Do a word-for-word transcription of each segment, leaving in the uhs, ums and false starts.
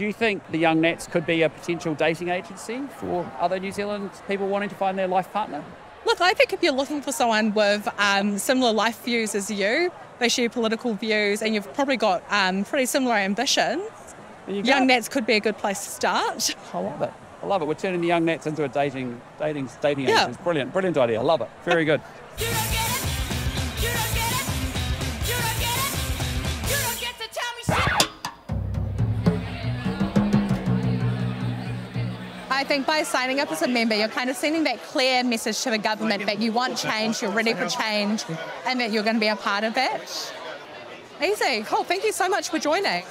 Do you think the Young Nats could be a potential dating agency for other New Zealand people wanting to find their life partner? Look, I think if you're looking for someone with um, similar life views as you, they share political views, and you've probably got um, pretty similar ambitions, you Young Nats could be a good place to start. I love it. I love it. We're turning the Young Nats into a dating dating, dating yeah. agency. It's brilliant. Brilliant idea. I love it. Very good. I think by signing up as a member, you're kind of sending that clear message to the government that you want change, you're ready for change, and that you're going to be a part of it. Easy. Cool. Thank you so much for joining.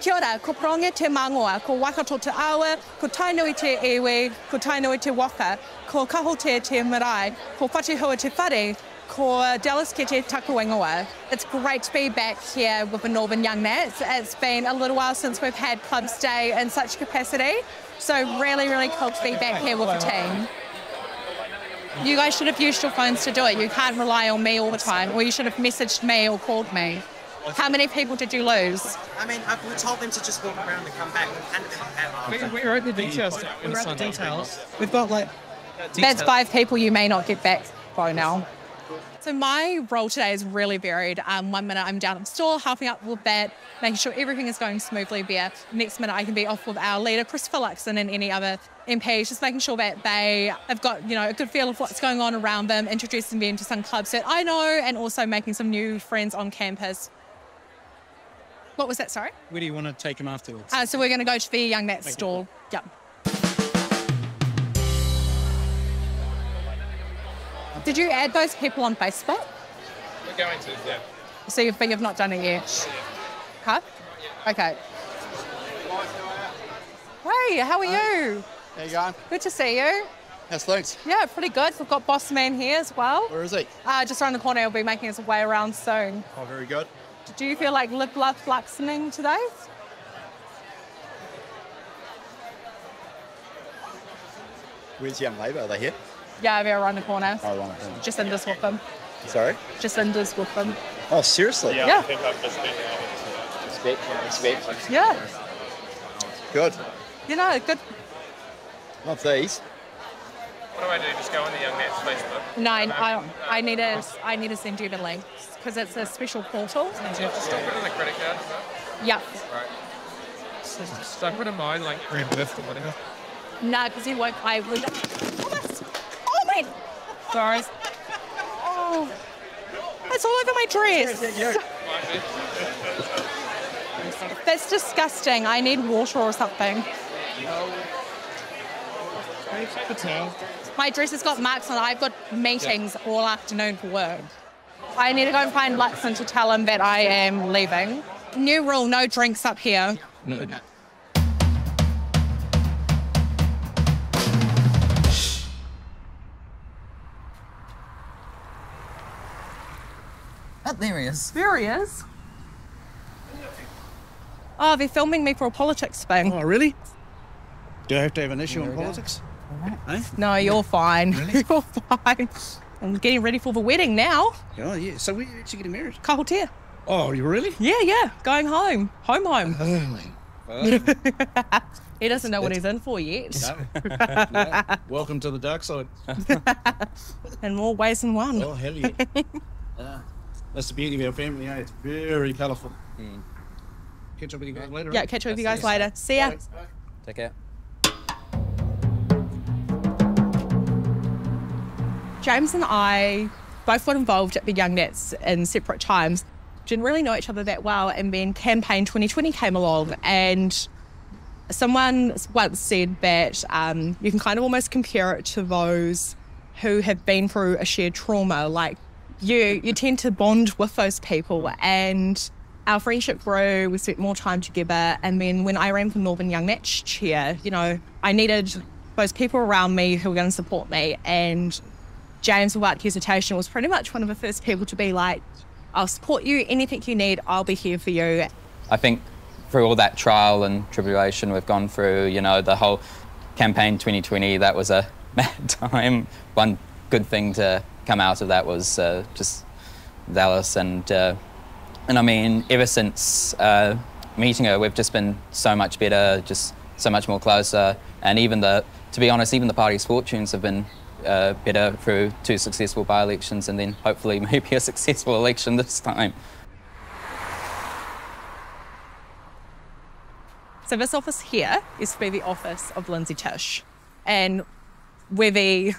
Kia ora, ko pronge te mangoa, ko Waikato te awa, ko Tainui te iwi, ko Tainui te waka, ko Kahotea te marae, ko Whatihua te whare, ko Dallas ke te taku ingoa. It's great to be back here with the Northern Young Nats. It's been a little while since we've had clubs day in such capacity. So really, really cool to be back here with the team. You guys should have used your phones to do it. You can't rely on me all the time, or you should have messaged me or called me. How many people did you lose? I mean, I, we told them to just walk around and come back. And come back we, we wrote the details. We wrote the details. We've got like... That's five people you may not get back by now. So my role today is really varied. Um, one minute I'm down at the store, helping up with that, making sure everything is going smoothly there. Next minute I can be off with our leader, Christopher Luxon, and any other M Ps, just making sure that they have got, you know, a good feel of what's going on around them, introducing them to some clubs that I know, and also making some new friends on campus. What was that, sorry? Where do you want to take them afterwards? Uh, so we're going to go to the Young Nats stall. Yep. Did you add those people on Facebook? We're going to, yeah. So you've, but you've not done it yet? Huh? Okay. Hey, how are you? How you going? Good to see you. How's things? Yeah, pretty good. We've got Boss Man here as well. Where is he? Uh, just around the corner. He'll be making his way around soon. Oh, very good. Do you feel like lip love fluxing today? Where's Young Labour? Are they here? Yeah, they're around the corner. Oh, around the corner. Just in this with them. Sorry? Just in this with them. Oh, seriously? Yeah. yeah. I think I've just been expect, expect. Yeah. Good. You know, good. Love these. What do I do? Just go on the Young Nats Facebook? No, um, I, um, I need to I need to send you the link. Because it's a special portal. Did you have to stop it on a credit card? Yep. Right. So stop it in mine, like reimbursed or whatever? No, because you won't. I would. Oh, that's. Oh, my. Sorry. Oh. That's all over my dress. That's disgusting. I need water or something. No. My dress has got marks on it. I've got meetings yeah. all afternoon for work. I need to go and find Luxon to tell him that I am leaving. New rule, no drinks up here. No, no. Oh, there he is. There he is. Oh, they're filming me for a politics thing. Oh, really? Do I have to have an issue on politics? Right. Eh? No, you're fine. Really? You're fine. I'm getting ready for the wedding now. Oh, yeah. So where are you actually getting married? Kahotea. Oh, you really? Yeah, yeah. Going home. Home, home. Oh, oh. He doesn't know what he's in for yet. No. No. Welcome to the dark side. In more ways than one. Oh, hell yeah. uh, that's the beauty of our family, eh? It's very colourful. Mm. Catch up with you guys later. Yeah, right? catch up with you guys later. See ya. Bye. Take care. James and I both got involved at the Young Nats in separate times. Didn't really know each other that well, and then Campaign twenty twenty came along, and someone once said that um, you can kind of almost compare it to those who have been through a shared trauma. Like you, you tend to bond with those people, and our friendship grew. We spent more time together, and then when I ran for Northern Young Nats chair, you know, I needed those people around me who were going to support me, and James, without hesitation, was pretty much one of the first people to be like, I'll support you, anything you need, I'll be here for you. I think through all that trial and tribulation we've gone through, you know, the whole Campaign twenty twenty, that was a mad time. One good thing to come out of that was uh, just zealous and, uh, and I mean, ever since uh, meeting her, we've just been so much better, just so much more closer. And even the, to be honest, even the party's fortunes have been uh, better through two successful by-elections and then hopefully maybe a successful election this time. So this office here is to be the office of Lindsay Tisch. And where the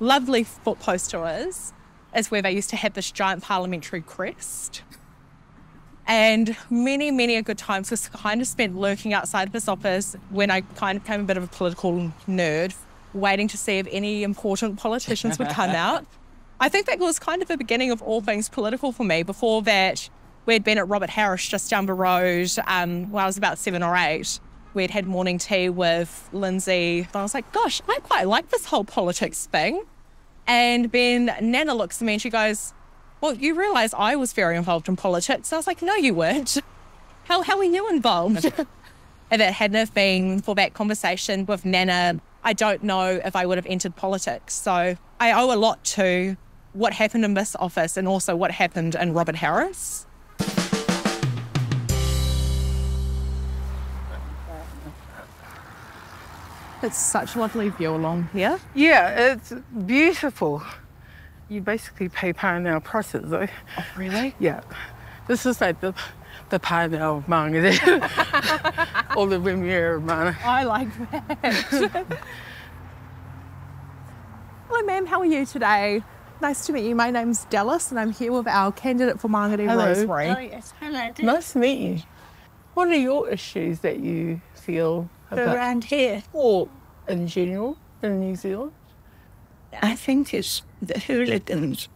lovely foot poster is, is where they used to have this giant parliamentary crest. And many, many a good time was kind of spent lurking outside of this office when I kind of became a bit of a political nerd, waiting to see if any important politicians would come out. I think that was kind of the beginning of all things political for me. Before that, we'd been at Robert Harris just down the road um, when I was about seven or eight. We'd had morning tea with Lindsay. And I was like, gosh, I quite like this whole politics thing. And then Nana looks at me and she goes, well, you realise I was very involved in politics. And I was like, no, you weren't. How, how were you involved? If it hadn't have been for that conversation with Nana, I don't know if I would have entered politics. So I owe a lot to what happened in this office and also what happened in Robert Harris. It's such a lovely view along here. Yeah, it's beautiful. You basically pay parallel prices, though. Oh, really? Yeah. This is like the, the parallel of Māngere, or the Wimmera of Māngere. I like that. Hello, ma'am. How are you today? Nice to meet you. My name's Dallas, and I'm here with our candidate for Māngere, Rosemary. Oh, yes. Hello, Dallas. Nice to meet you. What are your issues that you feel about around here? Or in general, in New Zealand? I think it's the hooligans.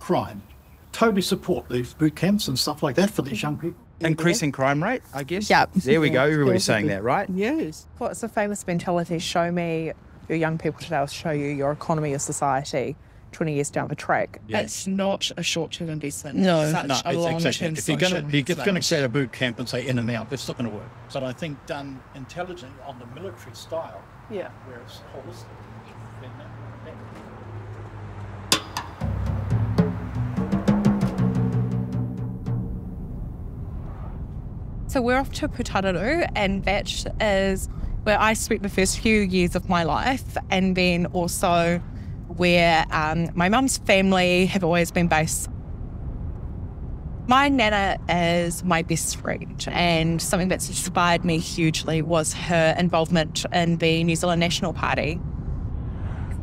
Crime. Totally support these boot camps and stuff like that for these young people. Increasing yeah. crime rate, I guess. Yep. There we go. Everybody's saying that, right? Yes. Well, it's a famous mentality. Show me your young people today, I'll show you your economy, your society, twenty years down the track. Yeah. It's not a short-term investment. No. Such no, a long-term exactly. If you're going to, if you're going to create a boot camp and say in and out, that's not going to work. But I think done intelligently on the military style, yeah, where it's holistic. So we're off to Putaruru, and that is where I spent the first few years of my life, and then also where um, my mum's family have always been based. My nana is my best friend, and something that's inspired me hugely was her involvement in the New Zealand National Party.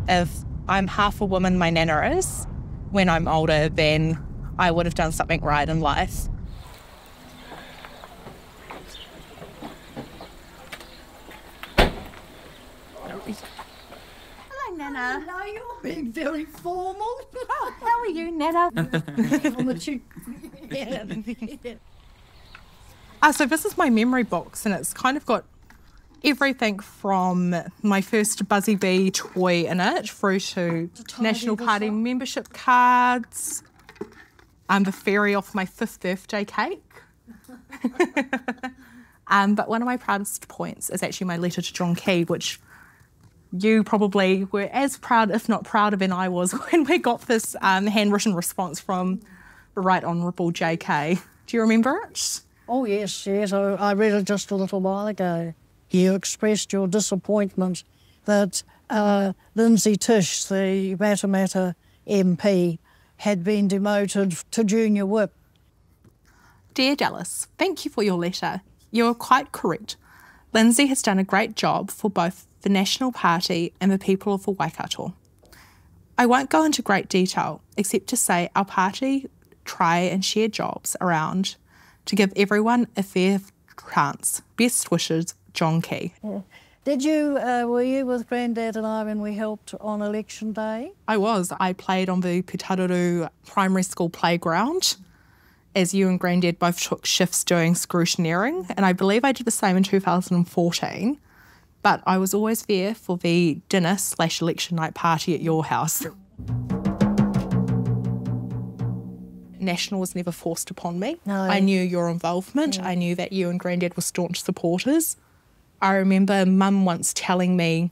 If I'm half a woman, my nana is, when I'm older, then I would have done something right in life. Hello, Nana. Hello, you're being very formal. Oh, how are you, Nana? uh, so this is my memory box, and it's kind of got everything from my first Buzzy Bee toy in it through to National Party membership cards, um, the fairy off my fifth birthday cake. um, but one of my proudest points is actually my letter to John Key, which you probably were as proud, if not prouder, than I was when we got this um, handwritten response from the Right Honourable J K. Do you remember it? Oh, yes, yes. I, I read it just a little while ago. You expressed your disappointment that uh, Lindsay Tisch, the Matamata M P, had been demoted to junior whip. Dear Dallas, thank you for your letter. You are quite correct. Lindsay has done a great job for both the National Party and the people of Waikato. I won't go into great detail, except to say our party try and share jobs around to give everyone a fair chance. Best wishes, John Key. Yeah. Did you, uh, were you with Grandad and I when we helped on election day? I was. I played on the Putaruru Primary School playground, as you and Grandad both took shifts doing scrutineering, and I believe I did the same in two thousand fourteen. But I was always there for the dinner slash election night party at your house. National was never forced upon me. No. I knew your involvement. Yeah. I knew that you and Grandad were staunch supporters. I remember Mum once telling me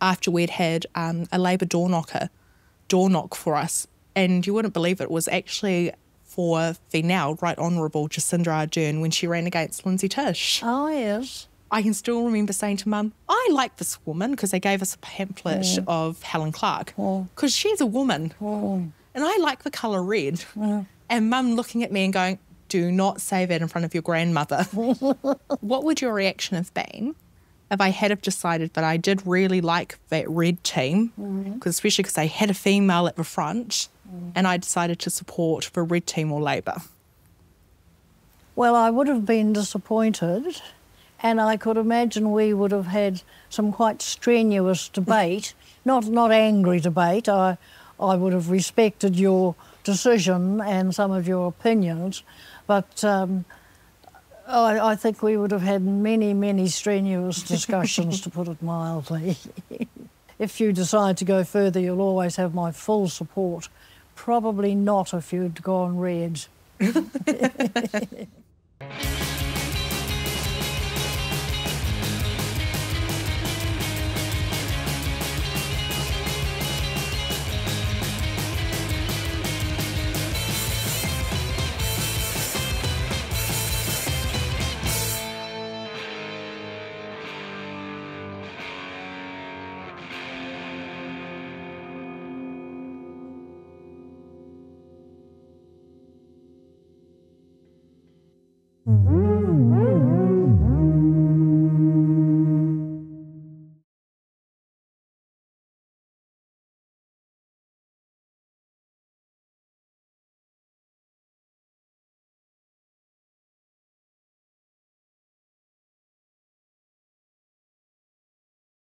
after we'd had um, a Labour door knocker door knock for us, and you wouldn't believe it, it was actually for the now Right Honourable Jacinda Ardern when she ran against Lindsay Tisch. Oh, yes. I can still remember saying to Mum, I like this woman, because they gave us a pamphlet yeah. of Helen Clark, because yeah. she's a woman. Yeah. And I like the colour red. Yeah. And Mum looking at me and going, do not say that in front of your grandmother. What would your reaction have been if I had have decided that I did really like that red team, mm-hmm. cause especially because they had a female at the front, mm. and I decided to support the red team or Labour? Well, I would have been disappointed, and I could imagine we would have had some quite strenuous debate, not, not angry debate. I, I would have respected your decision and some of your opinions, but um, I, I think we would have had many, many strenuous discussions, to put it mildly. If you decide to go further, you'll always have my full support. Probably not if you'd gone red.